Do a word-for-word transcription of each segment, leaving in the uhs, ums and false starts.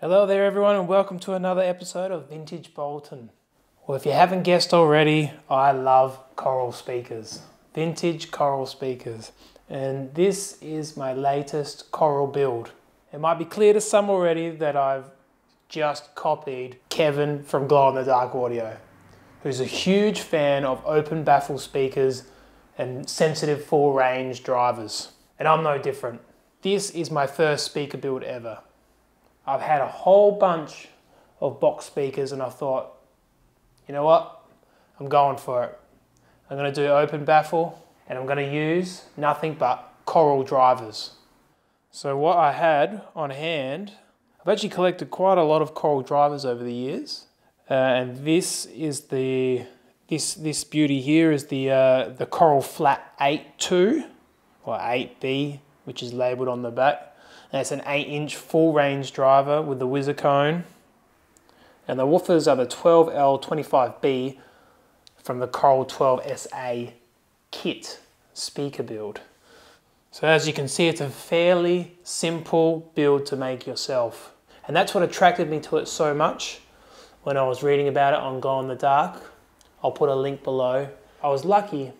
Hello there everyone, and welcome to another episode of Vintage Bolton. Well, if you haven't guessed already, I love coral speakers. Vintage coral speakers. And this is my latest coral build. It might be clear to some already that I've just copied Kevin from Glow in the Dark Audio, who's a huge fan of open baffle speakers and sensitive full range drivers. And I'm no different. This is my first speaker build ever. I've had a whole bunch of box speakers and I thought, you know what, I'm going for it. I'm going to do open baffle and I'm going to use nothing but coral drivers. So what I had on hand, I've actually collected quite a lot of coral drivers over the years. Uh, and this is the, this this beauty here is the, uh, the Coral Flat eight two or eight B, which is labelled on the back. And it's an eight inch full range driver with the whizzer cone. And the woofers are the twelve L twenty-five B from the Coral twelve S A kit speaker build. So as you can see, it's a fairly simple build to make yourself. And that's what attracted me to it so much when I was reading about it on Glow in the Dark. I'll put a link below. I was lucky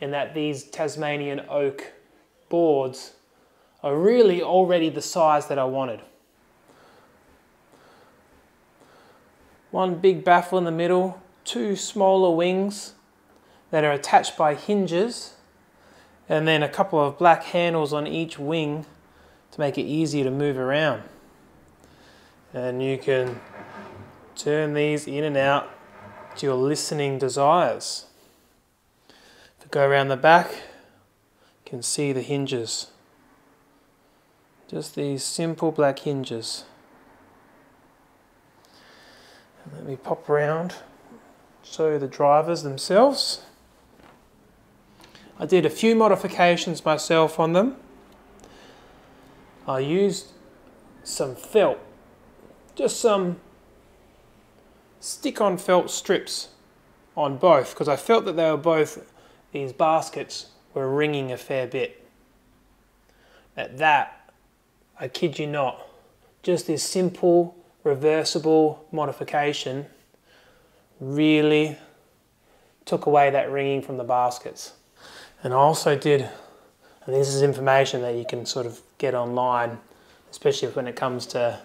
in that these Tasmanian oak boards are really already the size that I wanted. One big baffle in the middle, two smaller wings that are attached by hinges, and then a couple of black handles on each wing to make it easier to move around. And you can turn these in and out to your listening desires. If you go around the back, you can see the hinges. Just these simple black hinges. And let me pop around, show the drivers themselves. I did a few modifications myself on them. I used some felt, just some stick-on felt strips on both, because I felt that they were both, these baskets were ringing a fair bit. At that, I kid you not, just this simple reversible modification really took away that ringing from the baskets. And I also did, and this is information that you can sort of get online, especially when it comes to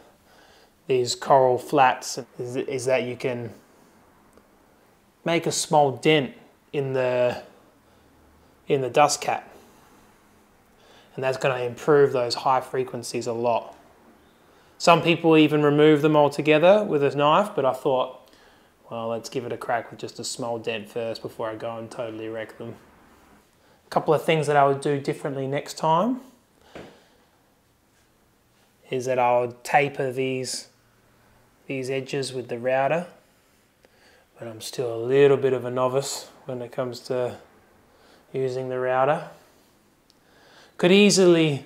these coral flats, is, is that you can make a small dent in the, in the dust cap. And that's going to improve those high frequencies a lot. Some people even remove them altogether with a knife, but I thought, well, let's give it a crack with just a small dent first before I go and totally wreck them. A couple of things that I would do differently next time is that I would taper these, these edges with the router, but I'm still a little bit of a novice when it comes to using the router. Could easily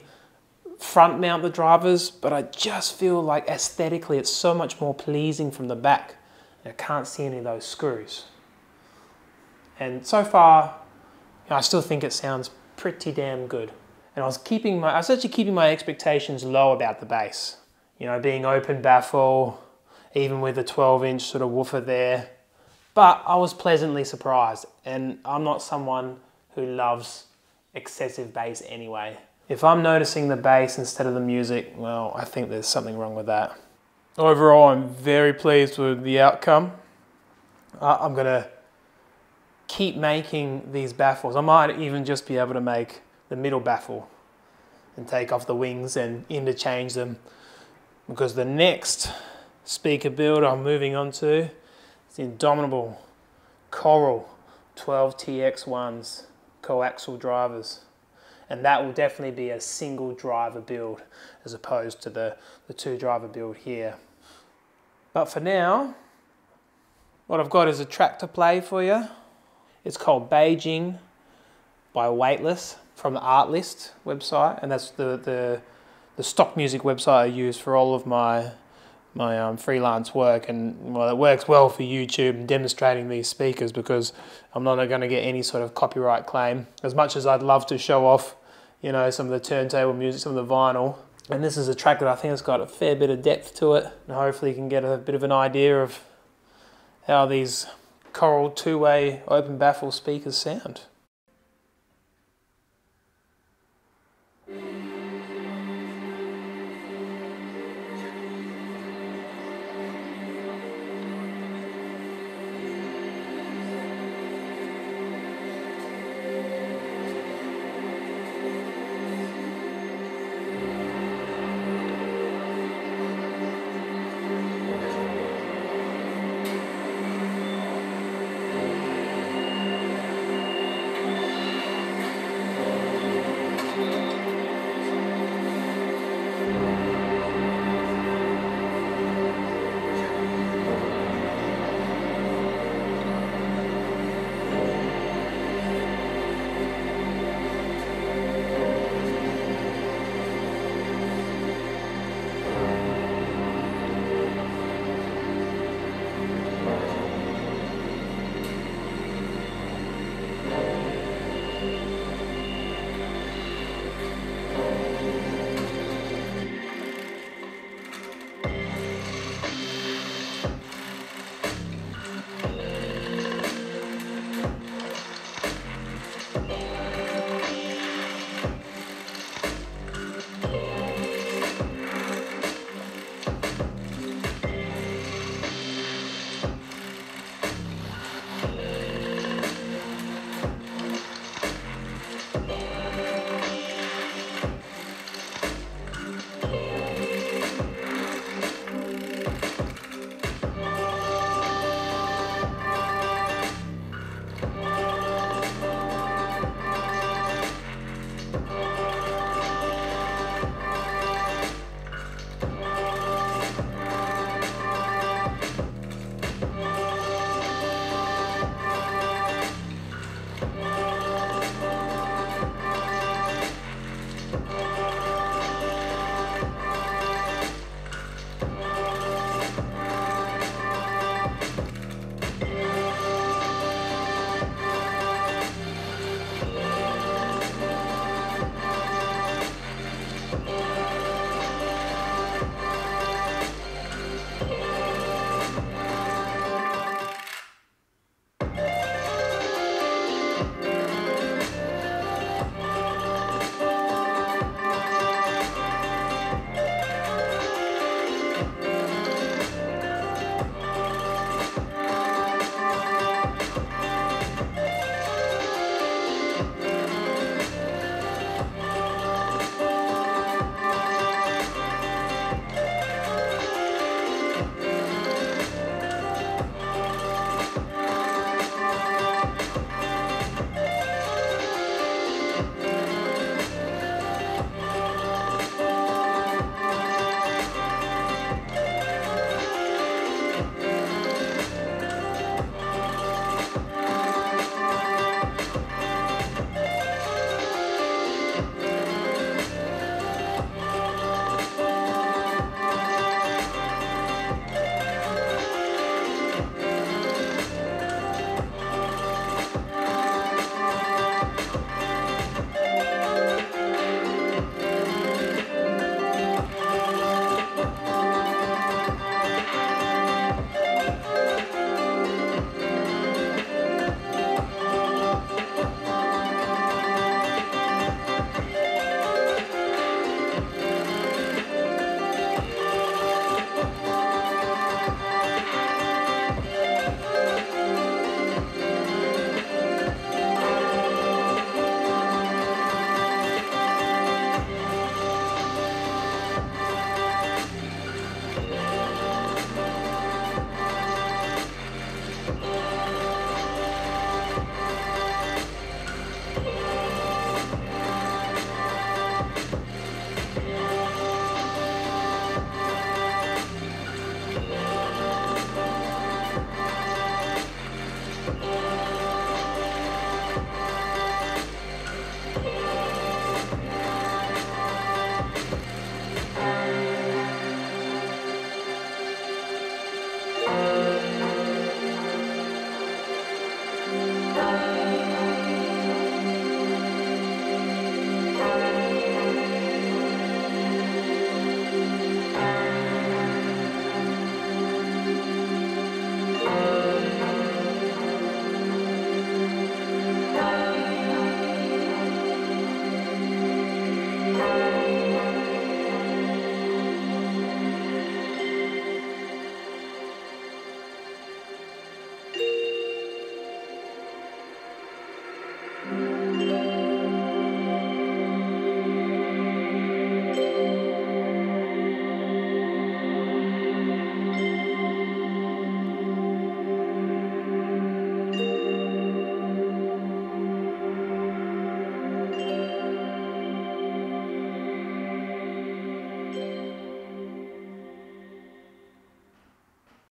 front mount the drivers, but I just feel like aesthetically it's so much more pleasing from the back. I can't see any of those screws. And so far, you know, I still think it sounds pretty damn good. And I was keeping my, I was actually keeping my expectations low about the bass. You know, being open baffle, even with a twelve inch sort of woofer there. But I was pleasantly surprised, and I'm not someone who loves excessive bass anyway. If I'm noticing the bass instead of the music, well, I think there's something wrong with that. Overall, I'm very pleased with the outcome. Uh, I'm gonna keep making these baffles. I might even just be able to make the middle baffle and take off the wings and interchange them, because the next speaker build I'm moving on to is the indomitable Coral twelve T X ones. Coaxial drivers, and that will definitely be a single driver build as opposed to the, the two driver build here. But for now, what I've got is a track to play for you. It's called Beijing by Weightless from the Artlist website, and that's the, the, the stock music website I use for all of my, my um, freelance work. And well, it works well for YouTube and demonstrating these speakers, because I'm not going to get any sort of copyright claim. As much as I'd love to show off, you know, some of the turntable music, some of the vinyl, And this is a track that I think has got a fair bit of depth to it, and hopefully you can get a bit of an idea of how these Coral two A open baffle speakers sound.